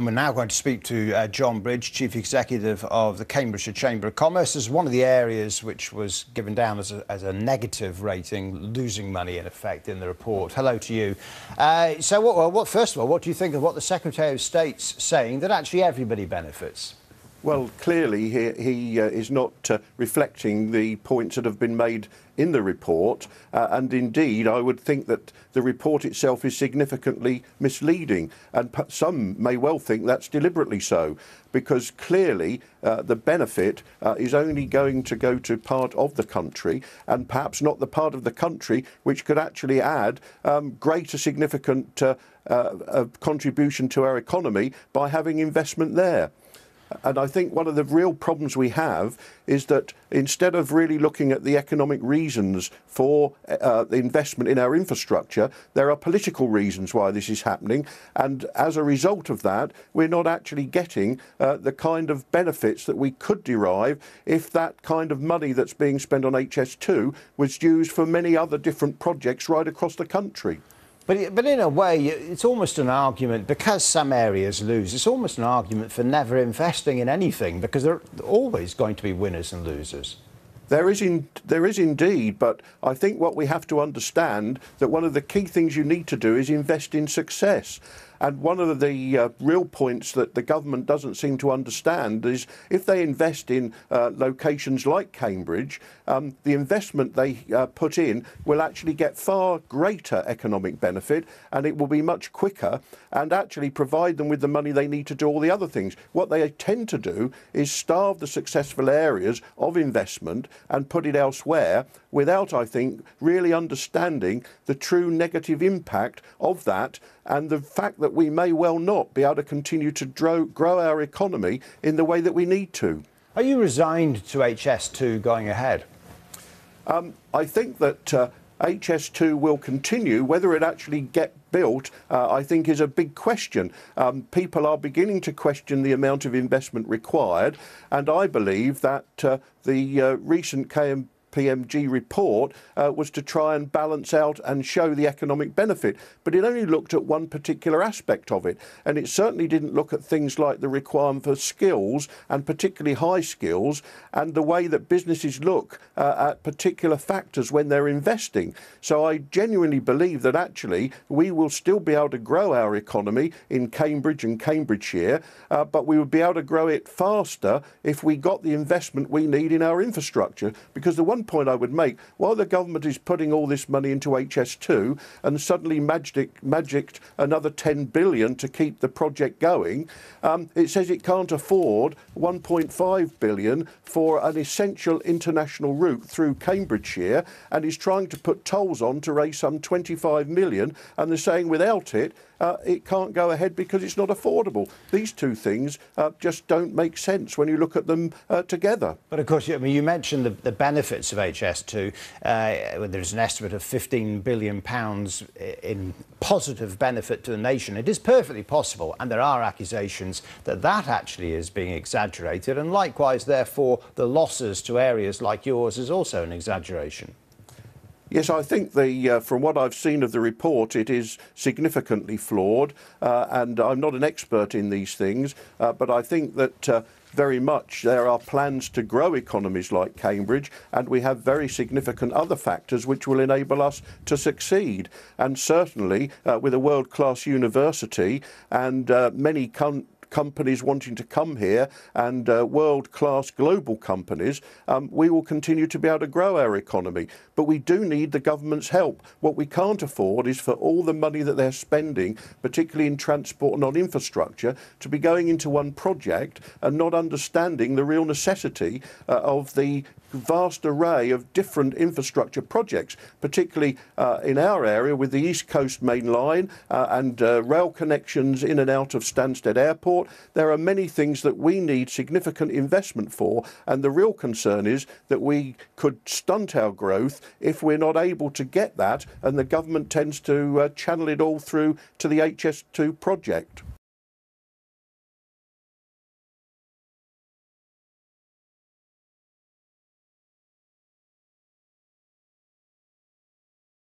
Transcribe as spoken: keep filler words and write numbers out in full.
And we're now going to speak to uh, John Bridge, Chief Executive of the Cambridgeshire Chamber of Commerce. As one of the areas which was given down as a, as a negative rating, losing money in effect in the report. Hello to you. Uh, so, what, what, first of all, what do you think of what the Secretary of State's saying, that actually everybody benefits? Well, clearly he, he uh, is not uh, reflecting the points that have been made in the report, uh, and indeed I would think that the report itself is significantly misleading, and some may well think that's deliberately so, because clearly uh, the benefit uh, is only going to go to part of the country, and perhaps not the part of the country which could actually add um, greater significant uh, uh, uh, contribution to our economy by having investment there. And I think one of the real problems we have is that instead of really looking at the economic reasons for uh, the investment in our infrastructure, there are political reasons why this is happening. And as a result of that, we're not actually getting uh, the kind of benefits that we could derive if that kind of money that's being spent on H S two was used for many other different projects right across the country. But, but in a way, it's almost an argument, because some areas lose, it's almost an argument for never investing in anything, because there are always going to be winners and losers. There is, in, there is indeed, but I think what we have to understand that one of the key things you need to do is invest in success. And one of the uh, real points that the government doesn't seem to understand is if they invest in uh, locations like Cambridge, um, the investment they uh, put in will actually get far greater economic benefit, and it will be much quicker and actually provide them with the money they need to do all the other things. What they tend to do is starve the successful areas of investment and put it elsewhere without, I think, really understanding the true negative impact of that, and the fact that we may well not be able to continue to grow, grow our economy in the way that we need to. Are you resigned to H S two going ahead? Um, I think that uh, H S two will continue. Whether it actually gets built, uh, I think, is a big question. Um, people are beginning to question the amount of investment required, and I believe that uh, the uh, recent K M G P M G report uh, was to try and balance out and show the economic benefit, but it only looked at one particular aspect of it, and it certainly didn't look at things like the requirement for skills, and particularly high skills, and the way that businesses look uh, at particular factors when they're investing. So I genuinely believe that actually we will still be able to grow our economy in Cambridge and Cambridgeshire, uh, but we would be able to grow it faster if we got the investment we need in our infrastructure, because the one point I would make, while the government is putting all this money into H S two and suddenly magic, magicked another ten billion to keep the project going, um, it says it can't afford one point five billion for an essential international route through Cambridgeshire, and is trying to put tolls on to raise some twenty-five million, and they're saying without it uh, it can't go ahead because it's not affordable. These two things uh, just don't make sense when you look at them uh, together. But of course, I mean, you mentioned the, the benefits of H S two, uh, there's an estimate of fifteen billion pounds in positive benefit to the nation. It is perfectly possible, and there are accusations that that actually is being exaggerated, and likewise, therefore, the losses to areas like yours is also an exaggeration. Yes, I think the, uh, from what I've seen of the report, it is significantly flawed, uh, and I'm not an expert in these things, uh, but I think that uh, very much there are plans to grow economies like Cambridge, and we have very significant other factors which will enable us to succeed. And certainly, uh, with a world-class university and uh, many countries, companies wanting to come here, and uh, world-class global companies, um, we will continue to be able to grow our economy. But we do need the government's help. What we can't afford is for all the money that they're spending, particularly in transport and on infrastructure, to be going into one project and not understanding the real necessity uh, of the vast array of different infrastructure projects, particularly uh, in our area with the East Coast mainline uh, and uh, rail connections in and out of Stansted Airport. There are many things that we need significant investment for, and the real concern is that we could stunt our growth if we're not able to get that, and the government tends to uh, channel it all through to the H S two project.